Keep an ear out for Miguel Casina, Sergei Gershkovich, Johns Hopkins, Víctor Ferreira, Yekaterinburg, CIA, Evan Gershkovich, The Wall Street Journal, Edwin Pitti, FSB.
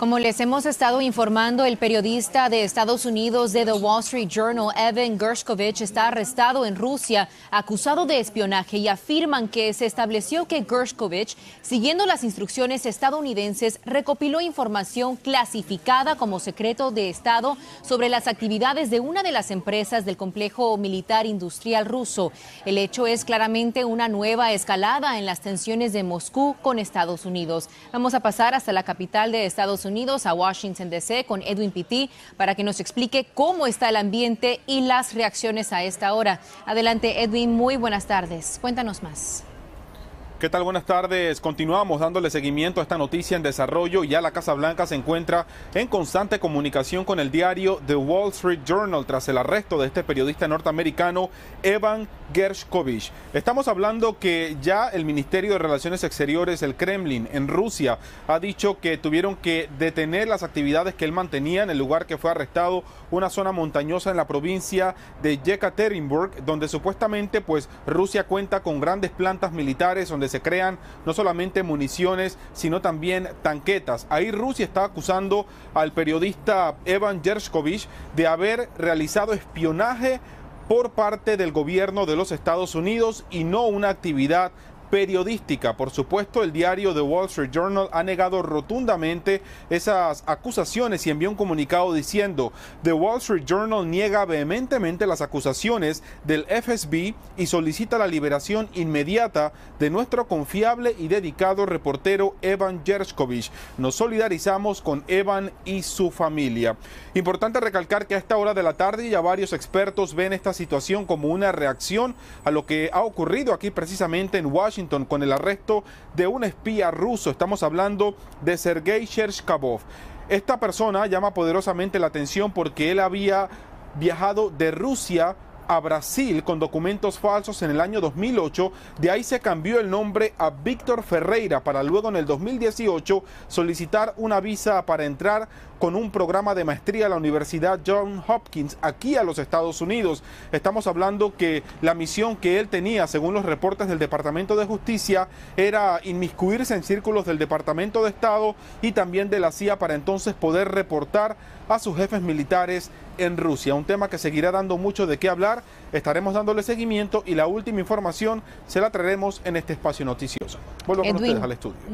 Como les hemos estado informando, el periodista de Estados Unidos de The Wall Street Journal, Evan Gershkovich, está arrestado en Rusia, acusado de espionaje, y afirman que se estableció que Gershkovich, siguiendo las instrucciones estadounidenses, recopiló información clasificada como secreto de Estado sobre las actividades de una de las empresas del complejo militar industrial ruso. El hecho es claramente una nueva escalada en las tensiones de Moscú con Estados Unidos. Vamos a pasar hasta la capital de Estados Unidos, a Washington, D.C., con Edwin Pitti para que nos explique cómo está el ambiente y las reacciones a esta hora. Adelante, Edwin, muy buenas tardes. Cuéntanos más. ¿Qué tal? Buenas tardes. Continuamos dándole seguimiento a esta noticia en desarrollo. Ya la Casa Blanca se encuentra en constante comunicación con el diario The Wall Street Journal tras el arresto de este periodista norteamericano, Evan Gershkovich. Estamos hablando que ya el Ministerio de Relaciones Exteriores, el Kremlin, en Rusia, ha dicho que tuvieron que detener las actividades que él mantenía en el lugar que fue arrestado, una zona montañosa en la provincia de Yekaterinburg, donde supuestamente pues Rusia cuenta con grandes plantas militares donde se crean no solamente municiones, sino también tanquetas. Ahí Rusia está acusando al periodista Evan Gershkovich de haber realizado espionaje por parte del gobierno de los Estados Unidos y no una actividad periodística. Por supuesto, el diario The Wall Street Journal ha negado rotundamente esas acusaciones y envió un comunicado diciendo: The Wall Street Journal niega vehementemente las acusaciones del FSB y solicita la liberación inmediata de nuestro confiable y dedicado reportero Evan Gershkovich. Nos solidarizamos con Evan y su familia. Importante recalcar que a esta hora de la tarde ya varios expertos ven esta situación como una reacción a lo que ha ocurrido aquí precisamente en Washington con el arresto de un espía ruso. Estamos hablando de Sergei Gershkovich. Esta persona llama poderosamente la atención porque él había viajado de Rusia a Brasil con documentos falsos en el año 2008, de ahí se cambió el nombre a Víctor Ferreira para luego en el 2018 solicitar una visa para entrar con un programa de maestría a la Universidad Johns Hopkins aquí a los Estados Unidos. Estamos hablando que la misión que él tenía, según los reportes del Departamento de Justicia, era inmiscuirse en círculos del Departamento de Estado y también de la CIA para entonces poder reportar a sus jefes militares en Rusia. Un tema que seguirá dando mucho de qué hablar. Estaremos dándole seguimiento y la última información se la traeremos en este espacio noticioso. Vuelvo con ustedes al estudio.